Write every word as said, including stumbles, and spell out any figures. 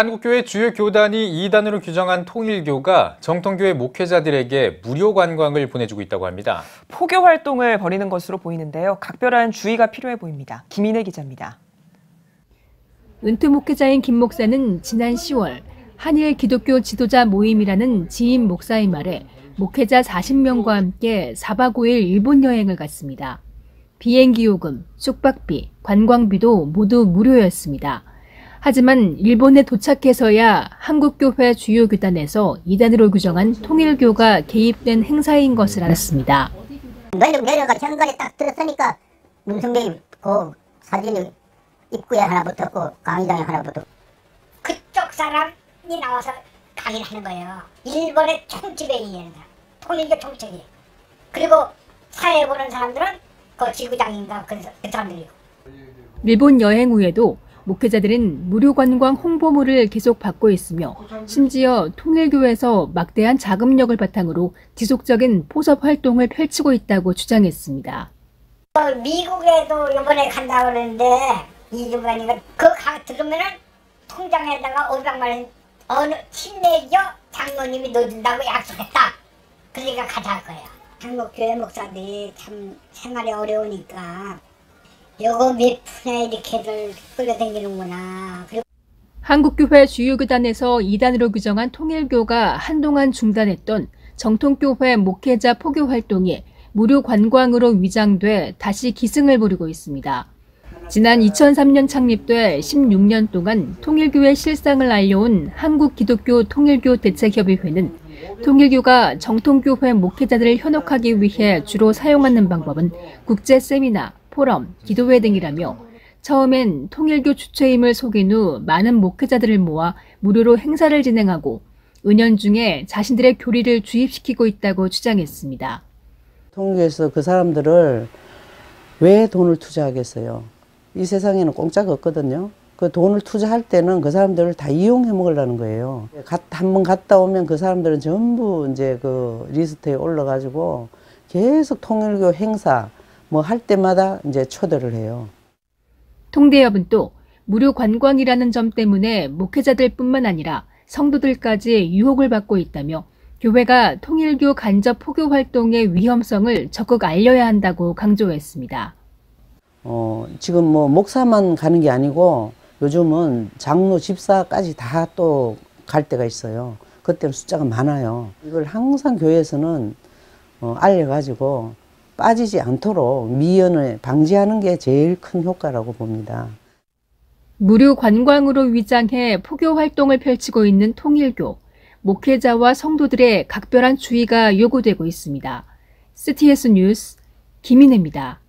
한국교회 주요 교단이 이단으로 규정한 통일교가 정통교회 목회자들에게 무료 관광을 보내주고 있다고 합니다. 포교 활동을 벌이는 것으로 보이는데요. 각별한 주의가 필요해 보입니다. 김인애 기자입니다. 은퇴 목회자인 김 목사는 지난 시월 한일 기독교 지도자 모임이라는 지인 목사의 말에 목회자 사십 명과 함께 사박 오일 일본 여행을 갔습니다. 비행기 요금, 숙박비, 관광비도 모두 무료였습니다. 하지만 일본에 도착해서야 한국교회 주요 교단에서 이단으로 규정한 통일교가 개입된 행사인 것을 알았습니다. 내려가 현관에 딱 들어서니까 문성경이 그 사진이 입구에 하나 붙었고 강의장에 하나 붙었고 그쪽 사람이 나와서 강의를 하는 거예요. 일본의 총지배인이에요. 통일교 총책이. 그리고 사회 보는 사람들은 그 지구장인가 그 사람들이고. 일본 여행 후에도 목회자들은 무료 관광 홍보물을 계속 받고 있으며 심지어 통일교에서 막대한 자금력을 바탕으로 지속적인 포섭 활동을 펼치고 있다고 주장했습니다. 미국에도 이번에 간다고 그러는데 이주간이가 그거 들으면은 통장에다가 오백만 원 어느 친례교 장로님이 넣어준다고 약속했다. 그러니까 가자는 거야. 한국교회 목사들이 참 생활이 어려우니까. 요거 몇 푼에 이렇게들 끌려다니는구나. 한국교회 주요 교단에서 이단으로 규정한 통일교가 한동안 중단했던 정통교회 목회자 포교 활동이 무료 관광으로 위장돼 다시 기승을 부리고 있습니다. 지난 이천삼 년 창립돼 십육 년 동안 통일교의 실상을 알려온 한국기독교 통일교 대책협의회는 통일교가 정통교회 목회자들을 현혹하기 위해 주로 사용하는 방법은 국제 세미나, 포럼, 기도회 등이라며 처음엔 통일교 주체임을 속인 후 많은 목회자들을 모아 무료로 행사를 진행하고 은연중에 자신들의 교리를 주입시키고 있다고 주장했습니다. 통일교에서 그 사람들을 왜 돈을 투자하겠어요? 이 세상에는 공짜가 없거든요. 그 돈을 투자할 때는 그 사람들을 다 이용해 먹으려는 거예요. 한번 갔다 오면 그 사람들은 전부 이제 그 리스트에 올라가지고 계속 통일교 행사, 뭐 할 때마다 이제 초대를 해요. 통대협은 또 무료 관광이라는 점 때문에 목회자들뿐만 아니라 성도들까지 유혹을 받고 있다며 교회가 통일교 간접 포교 활동의 위험성을 적극 알려야 한다고 강조했습니다. 어, 지금 뭐 목사만 가는 게 아니고 요즘은 장로, 집사까지 다 또 갈 때가 있어요. 그때는 숫자가 많아요. 이걸 항상 교회에서는 어, 알려가지고 빠지지 않도록 미연을 방지하는 게 제일 큰 효과라고 봅니다. 무료 관광으로 위장해 포교 활동을 펼치고 있는 통일교, 목회자와 성도들의 각별한 주의가 요구되고 있습니다. 씨티에스 뉴스 김인애입니다.